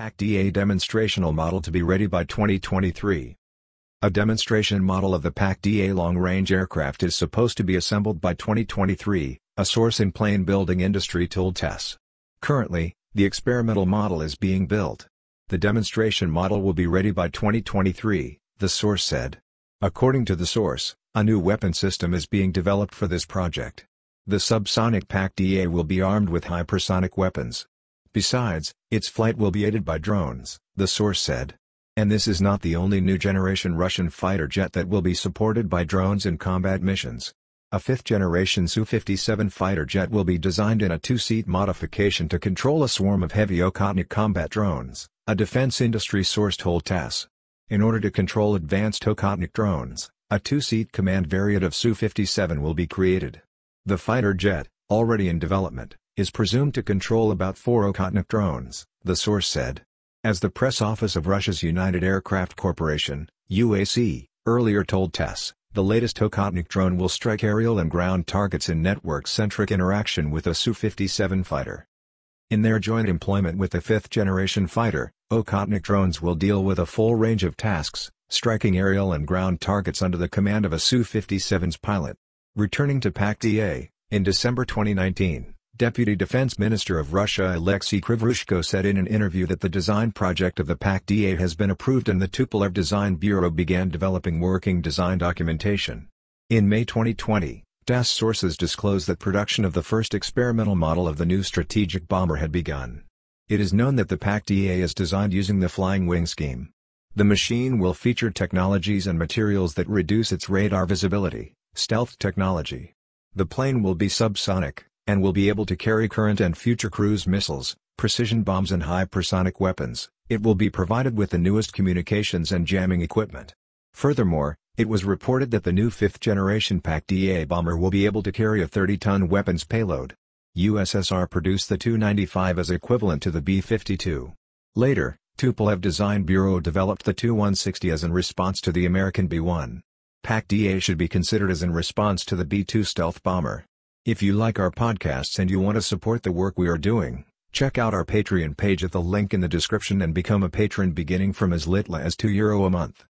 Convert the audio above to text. PAK DA demonstrational model to be ready by 2023. A demonstration model of the PAK DA long-range aircraft is supposed to be assembled by 2023, a source in plane building industry told TASS. Currently, the experimental model is being built. The demonstration model will be ready by 2023, the source said. According to the source, a new weapon system is being developed for this project. The subsonic PAK DA will be armed with hypersonic weapons. Besides, its flight will be aided by drones, the source said. And this is not the only new generation Russian fighter jet that will be supported by drones in combat missions. A fifth-generation Su-57 fighter jet will be designed in a two-seat modification to control a swarm of heavy Okhotnik combat drones, a defense industry source told TASS. In order to control advanced Okhotnik drones, a two-seat command variant of Su-57 will be created. The fighter jet, already in development, is presumed to control about 4 Okhotnik drones, the source said. As the press office of Russia's United Aircraft Corporation (UAC) earlier told TASS, the latest Okhotnik drone will strike aerial and ground targets in network-centric interaction with a Su-57 fighter. In their joint employment with the fifth-generation fighter, Okhotnik drones will deal with a full range of tasks, striking aerial and ground targets under the command of a Su-57's pilot. Returning to PAK DA, in December 2019, Deputy Defense Minister of Russia Alexei Krivrushko said in an interview that the design project of the PAK DA has been approved and the Tupolev Design Bureau began developing working design documentation. In May 2020, TASS sources disclosed that production of the first experimental model of the new strategic bomber had begun. It is known that the PAK DA is designed using the flying wing scheme. The machine will feature technologies and materials that reduce its radar visibility, stealth technology. The plane will be subsonic, and will be able to carry current and future cruise missiles, precision bombs and hypersonic weapons. It will be provided with the newest communications and jamming equipment. Furthermore, it was reported that the new 5th-generation PAK DA bomber will be able to carry a 30-ton weapons payload. USSR produced the Tu-95 as equivalent to the B-52. Later, Tupolev Design Bureau developed the Tu-160 as in response to the American B-1. PAK DA should be considered as in response to the B-2 stealth bomber. If you like our podcasts and you want to support the work we are doing, check out our Patreon page at the link in the description and become a patron beginning from as little as €2 a month.